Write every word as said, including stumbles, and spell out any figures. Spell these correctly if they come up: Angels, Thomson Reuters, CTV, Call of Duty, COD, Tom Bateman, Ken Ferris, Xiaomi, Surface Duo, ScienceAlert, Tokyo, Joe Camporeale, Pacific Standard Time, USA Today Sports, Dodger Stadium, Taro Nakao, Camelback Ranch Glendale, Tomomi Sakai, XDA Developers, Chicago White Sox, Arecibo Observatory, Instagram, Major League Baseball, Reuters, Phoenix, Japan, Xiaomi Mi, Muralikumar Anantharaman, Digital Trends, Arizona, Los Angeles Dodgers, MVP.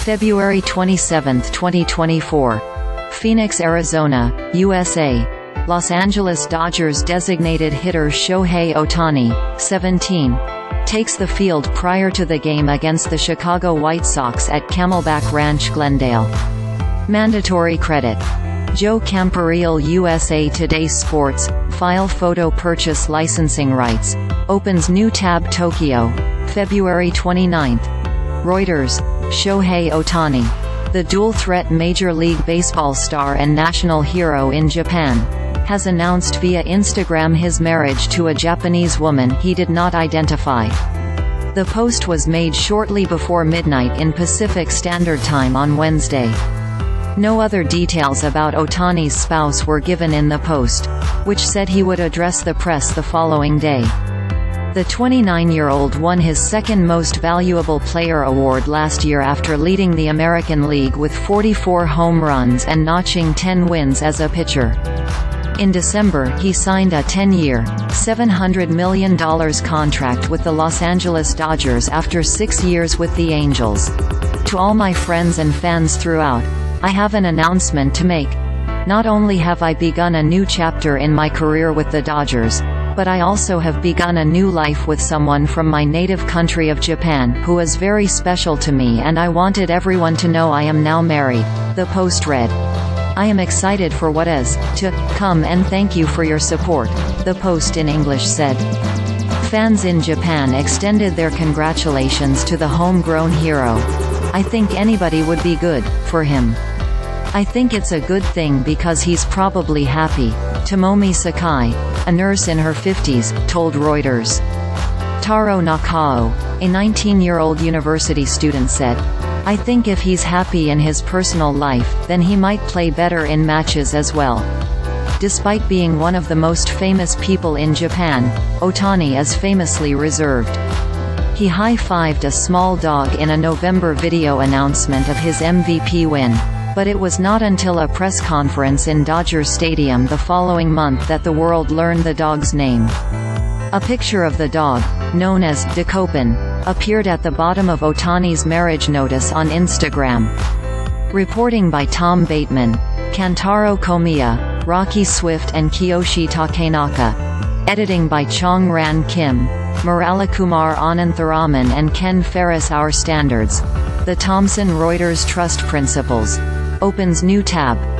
February twenty-seventh, twenty twenty-four. Phoenix, Arizona, U S A. Los Angeles Dodgers designated hitter Shohei Ohtani, seventeen, takes the field prior to the game against the Chicago White Sox at Camelback Ranch Glendale. Mandatory credit. Joe Camporeale, U S A Today Sports, file photo purchase licensing rights, opens new tab. Tokyo, February twenty-ninth. Reuters, Shohei Ohtani, the dual-threat Major League Baseball star and national hero in Japan, has announced via Instagram his marriage to a Japanese woman he did not identify. The post was made shortly before midnight in Pacific Standard Time on Wednesday. No other details about Ohtani's spouse were given in the post, which said he would address the press the following day. The twenty-nine-year-old won his second Most Valuable Player award last year after leading the American League with forty-four home runs and notching ten wins as a pitcher. In December, he signed a ten-year, seven hundred million dollars contract with the Los Angeles Dodgers after six years with the Angels. To all my friends and fans throughout, I have an announcement to make. Not only have I begun a new chapter in my career with the Dodgers, but I also have begun a new life with someone from my native country of Japan who is very special to me, and I wanted everyone to know I am now married, the post read. I am excited for what is to come and thank you for your support, the post in English said. Fans in Japan extended their congratulations to the homegrown hero. I think anybody would be good for him. I think it's a good thing because he's probably happy, Tomomi Sakai, a nurse in her fifties, told Reuters. Taro Nakao, a nineteen-year-old university student, said, I think if he's happy in his personal life, then he might play better in matches as well. Despite being one of the most famous people in Japan, Ohtani is famously reserved. He high-fived a small dog in a November video announcement of his M V P win. But it was not until a press conference in Dodger Stadium the following month that the world learned the dog's name. A picture of the dog, known as Dekopan, appeared at the bottom of Ohtani's marriage notice on Instagram. Reporting by Tom Bateman, Kantaro Komiya, Rocky Swift and Kiyoshi Takenaka. Editing by Chong Ran Kim, Muralikumar Anantharaman and Ken Ferris. Our standards. The Thomson Reuters Trust Principles. Opens new tab.